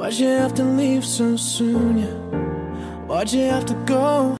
Why'd you have to leave so soon, yeah? Why'd you have to go?